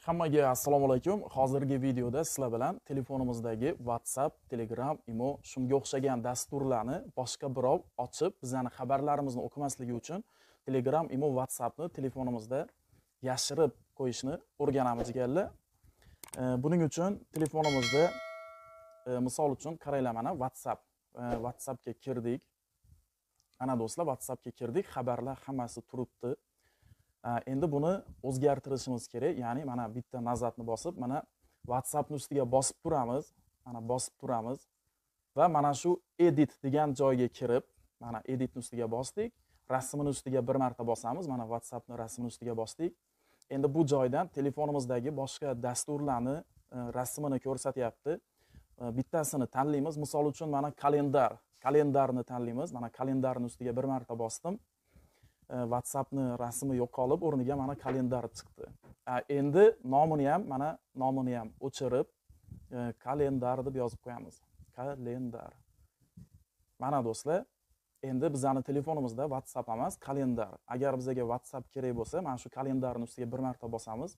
Hammaga assalomu alaykum. Hozirgi videoda sizlar bilan telefonimizdagi WhatsApp, Telegram, Imo shunga o'xshagan dasturlarni boshqa birov ochib, bizning xabarlarimizni o'qimasligi uchun Telegram, Imo, WhatsAppni telefonimizda yashirib qo'yishni o'rganamiz ekanlar. Buning uchun telefonimizda misol uchun qaranglar mana WhatsApp. WhatsAppga kirdik. Ana do'stlar, WhatsAppga kirdik. Xabarlar hammasi turibdi. Endi buni o'zgartirishimiz kerak. Ya'ni mana bitta nazatni bosib, mana WhatsAppni ustiga bosib turamiz. Mana bosib turamiz va mana shu edit degan joyga kirib, mana editni ustiga bosdik. Rasmini ustiga bir marta bosamiz. Mana WhatsAppni rasmini ustiga bosdik. Endi bu joydan telefonimizdagi boshqa dasturlarni rasmini ko'rsatyapti. Bittasini tanlaymiz. Misol uchun mana kalendar, kalendarni tanlaymiz. Mana kalendarni ustiga bir marta bosdim. WhatsApp'ni rasmi yo'qolib, o'rniga mana kalendar chiqdi. Endi nomini ham, mana nomini ham o'chirib, kalendar deb yozib qo'yamiz. Kalendar. Mana do'stlar, endi bizning telefonimizda WhatsApp emas, kalendar. Agar bizga WhatsApp kerak bo'lsa, mana shu kalendarni ustiga bir marta bosamiz.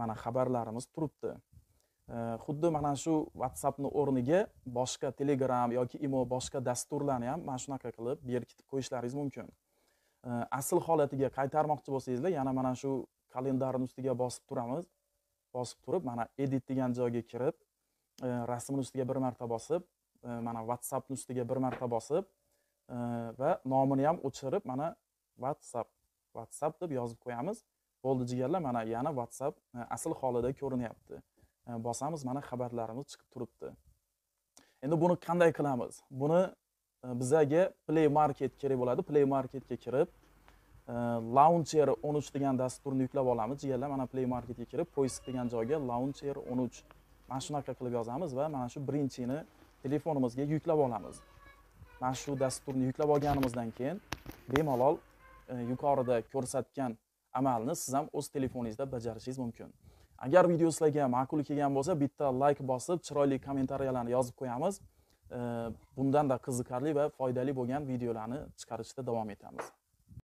Mana xabarlarimiz turibdi. Xuddi mana shu WhatsApp'ni o'rniga boshqa Telegram yoki Imo boshqa dasturlarni ham mana shunaqa qilib berkitib qo'yishlaringiz mumkin. Asl holatiga qaytarmoqchi bo'lsangizlar, yana mana shu kalendarning ustiga bosib turamiz. Bosib turib, mana edit degan joyga kirib, rasmning ustiga bir marta bosib, mana WhatsAppning ustiga bir marta bosib va nomini ham o'chirib, mana WhatsApp deb yozib qo'yamiz. Bo'ldi jigarlar, mana yana WhatsApp asl holida ko'rinyapti. Bosamiz, mana xabarlarimiz chiqib turibdi. Endi buni qanday qilamiz? Buni bizga Play Market kerak bo'ladi. Play Marketga kirib, Launcher 13 degan dasturni yuklab olamiz. Jigarlar, mana Play Marketga kirib, poisk degan joyga Launcher 13 mana shunaqa qilib yozamiz va mana shu birinchini telefonimizga yuklab olamiz. Mana shu dasturni yuklab olganimizdan keyin bemalol yuqorida ko'rsatgan amalni siz ham o'z telefoningizda bajarishingiz mumkin. Agar video sizlarga ma'qul kelgan bo'lsa, bitta like bosib, chiroyli kommentariyalarni yozib qo'yamiz. Bundan da qiziqarli va foydali bo'lgan videolarni chiqarishda davom etamiz.